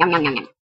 Yum, yum, yum, yum.